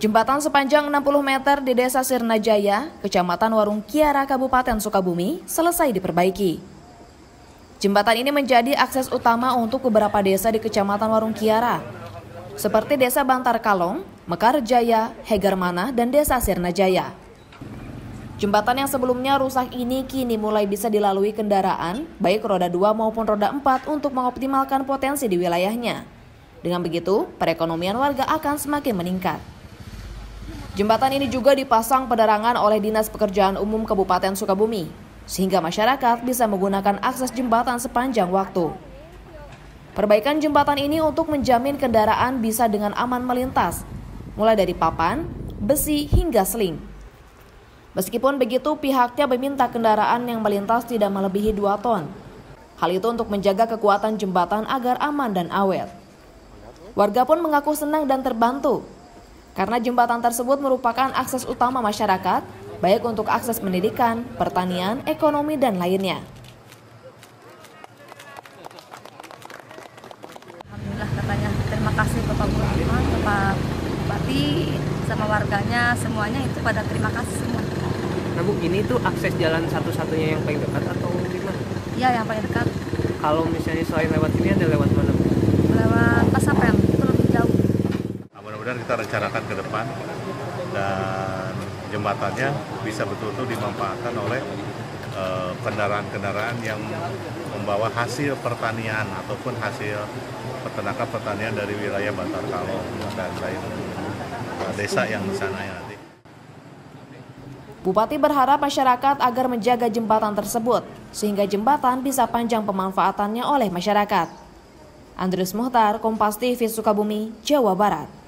Jembatan sepanjang 60 meter di Desa Sirnajaya, Kecamatan Warung Kiara, Kabupaten Sukabumi, selesai diperbaiki. Jembatan ini menjadi akses utama untuk beberapa desa di Kecamatan Warung Kiara, seperti Desa Bantarkalong, Mekar Jaya, Hegar Manah, dan Desa Sirnajaya. Jembatan yang sebelumnya rusak ini kini mulai bisa dilalui kendaraan, baik roda 2 maupun roda 4 untuk mengoptimalkan potensi di wilayahnya. Dengan begitu, perekonomian warga akan semakin meningkat. Jembatan ini juga dipasang penerangan oleh Dinas Pekerjaan Umum Kabupaten Sukabumi, sehingga masyarakat bisa menggunakan akses jembatan sepanjang waktu. Perbaikan jembatan ini untuk menjamin kendaraan bisa dengan aman melintas, mulai dari papan, besi, hingga seling. Meskipun begitu, pihaknya meminta kendaraan yang melintas tidak melebihi 2 ton. Hal itu untuk menjaga kekuatan jembatan agar aman dan awet. Warga pun mengaku senang dan terbantu, karena jembatan tersebut merupakan akses utama masyarakat, baik untuk akses pendidikan, pertanian, ekonomi, dan lainnya. Alhamdulillah katanya, terima kasih Bapak Gubernur, Bapak Bupati, sama warganya, semuanya itu pada terima kasih semua. Nah Bu, ini tuh akses jalan satu-satunya yang paling dekat atau gimana? Iya, yang paling dekat. Kalau misalnya selain lewat sini ada lewat mana? Lewat Pasapem. Kita rencanakan ke depan dan jembatannya bisa betul-betul dimanfaatkan oleh kendaraan-kendaraan yang membawa hasil pertanian ataupun hasil peternakan pertanian dari wilayah Bantarkalong dan lain desa yang di sana nanti. Bupati berharap masyarakat agar menjaga jembatan tersebut sehingga jembatan bisa panjang pemanfaatannya oleh masyarakat. Andrus Muhtar, Kompas TV Sukabumi, Jawa Barat.